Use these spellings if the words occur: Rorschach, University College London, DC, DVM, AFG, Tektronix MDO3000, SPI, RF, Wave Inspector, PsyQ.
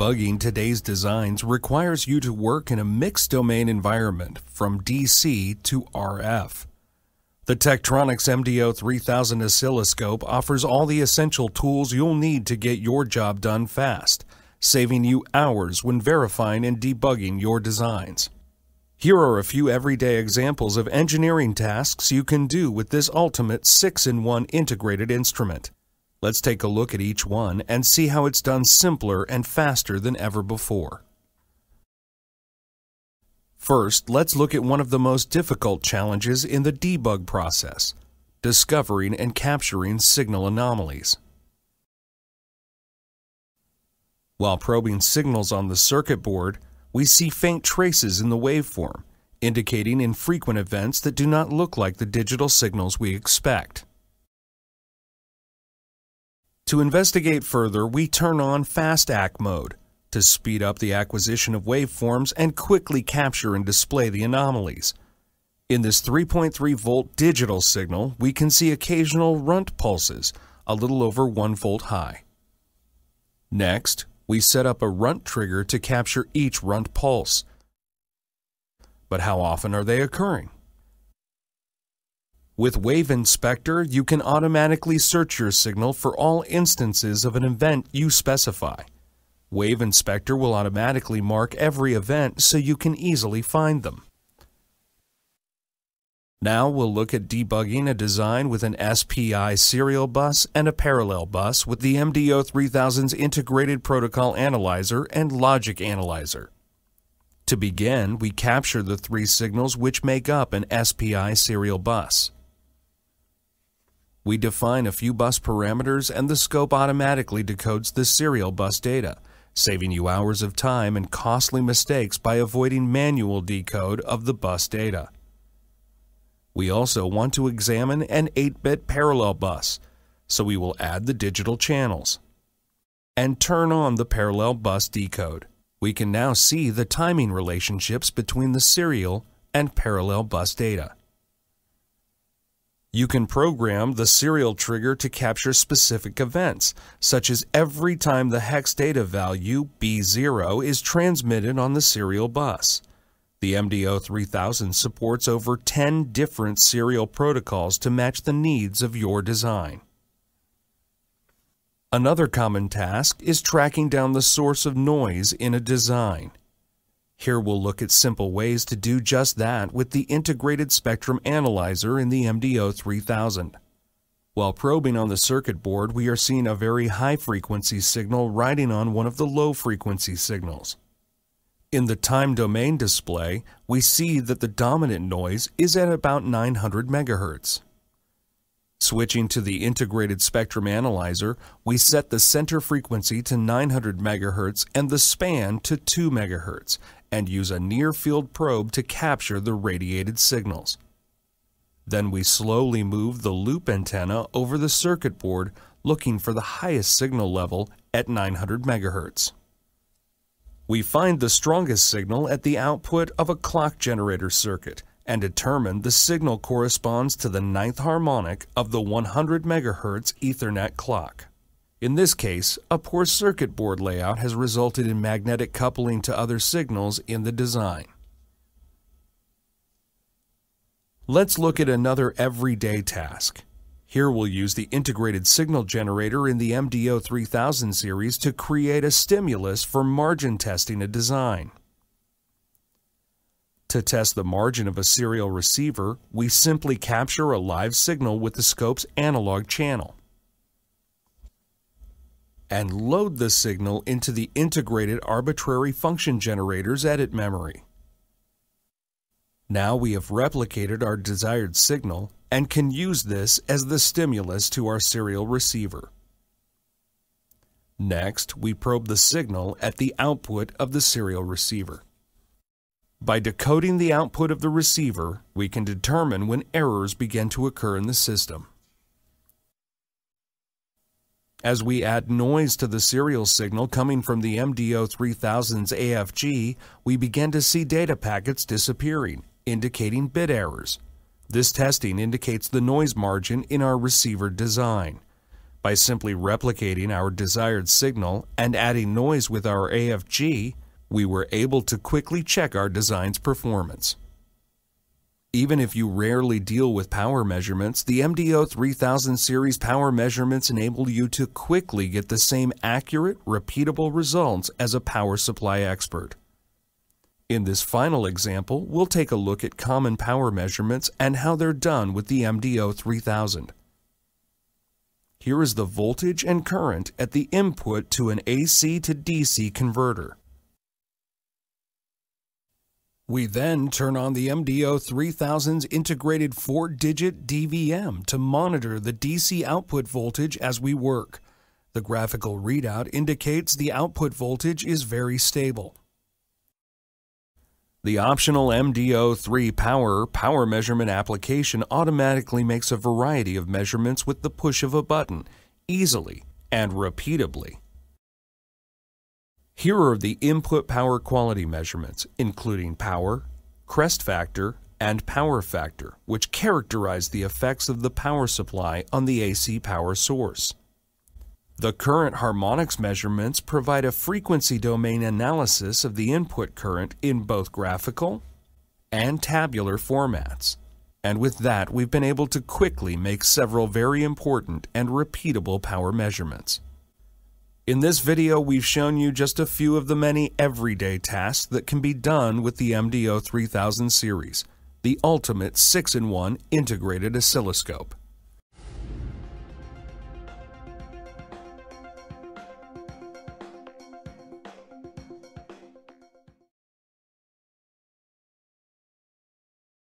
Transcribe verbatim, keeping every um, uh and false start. debugging today's designs requires you to work in a mixed domain environment from D C to R F. The Tektronix M D O three thousand oscilloscope offers all the essential tools you'll need to get your job done fast, saving you hours when verifying and debugging your designs. Here are a few everyday examples of engineering tasks you can do with this ultimate six in one integrated instrument. Let's take a look at each one and see how it's done simpler and faster than ever before. First, let's look at one of the most difficult challenges in the debug process: discovering and capturing signal anomalies. While probing signals on the circuit board, we see faint traces in the waveform, indicating infrequent events that do not look like the digital signals we expect. To investigate further, we turn on Fast A C K mode to speed up the acquisition of waveforms and quickly capture and display the anomalies. In this three point three volt digital signal, we can see occasional runt pulses, a little over one volt high. Next, we set up a runt trigger to capture each runt pulse. But how often are they occurring? With Wave Inspector, you can automatically search your signal for all instances of an event you specify. Wave Inspector will automatically mark every event so you can easily find them. Now we'll look at debugging a design with an S P I serial bus and a parallel bus with the M D O three thousand's integrated protocol analyzer and logic analyzer. To begin, we capture the three signals which make up an S P I serial bus. We define a few bus parameters and the scope automatically decodes the serial bus data, saving you hours of time and costly mistakes by avoiding manual decode of the bus data. We also want to examine an eight bit parallel bus, so we will add the digital channels and turn on the parallel bus decode. We can now see the timing relationships between the serial and parallel bus data. You can program the serial trigger to capture specific events, such as every time the hex data value B zero is transmitted on the serial bus. The M D O three thousand supports over ten different serial protocols to match the needs of your design. Another common task is tracking down the source of noise in a design. Here we'll look at simple ways to do just that with the integrated spectrum analyzer in the M D O three thousand. While probing on the circuit board, we are seeing a very high frequency signal riding on one of the low frequency signals. In the time domain display, we see that the dominant noise is at about nine hundred megahertz. Switching to the integrated spectrum analyzer, we set the center frequency to nine hundred megahertz and the span to two megahertz, and use a near-field probe to capture the radiated signals. Then we slowly move the loop antenna over the circuit board, looking for the highest signal level at nine hundred megahertz. We find the strongest signal at the output of a clock generator circuit and determine the signal corresponds to the ninth harmonic of the one hundred megahertz Ethernet clock. In this case, a poor circuit board layout has resulted in magnetic coupling to other signals in the design. Let's look at another everyday task. Here we'll use the integrated signal generator in the M D O three thousand series to create a stimulus for margin testing a design. To test the margin of a serial receiver, we simply capture a live signal with the scope's analog channel and load the signal into the integrated arbitrary function generator's edit memory. Now we have replicated our desired signal and can use this as the stimulus to our serial receiver. Next, we probe the signal at the output of the serial receiver. By decoding the output of the receiver, we can determine when errors begin to occur in the system. As we add noise to the serial signal coming from the M D O three thousand's A F G, we begin to see data packets disappearing, indicating bit errors. This testing indicates the noise margin in our receiver design. By simply replicating our desired signal and adding noise with our A F G, we were able to quickly check our design's performance. Even if you rarely deal with power measurements, the M D O three thousand series power measurements enable you to quickly get the same accurate, repeatable results as a power supply expert. In this final example, we'll take a look at common power measurements and how they're done with the M D O three thousand. Here is the voltage and current at the input to an A C to D C converter. We then turn on the M D O three thousand's integrated four digit D V M to monitor the D C output voltage as we work. The graphical readout indicates the output voltage is very stable. The optional M D O three power power measurement application automatically makes a variety of measurements with the push of a button, easily and repeatably. Here are the input power quality measurements, including power, crest factor, and power factor, which characterize the effects of the power supply on the A C power source. The current harmonics measurements provide a frequency domain analysis of the input current in both graphical and tabular formats. And with that, we've been able to quickly make several very important and repeatable power measurements. In this video, we've shown you just a few of the many everyday tasks that can be done with the M D O three thousand series, the ultimate six in one integrated oscilloscope.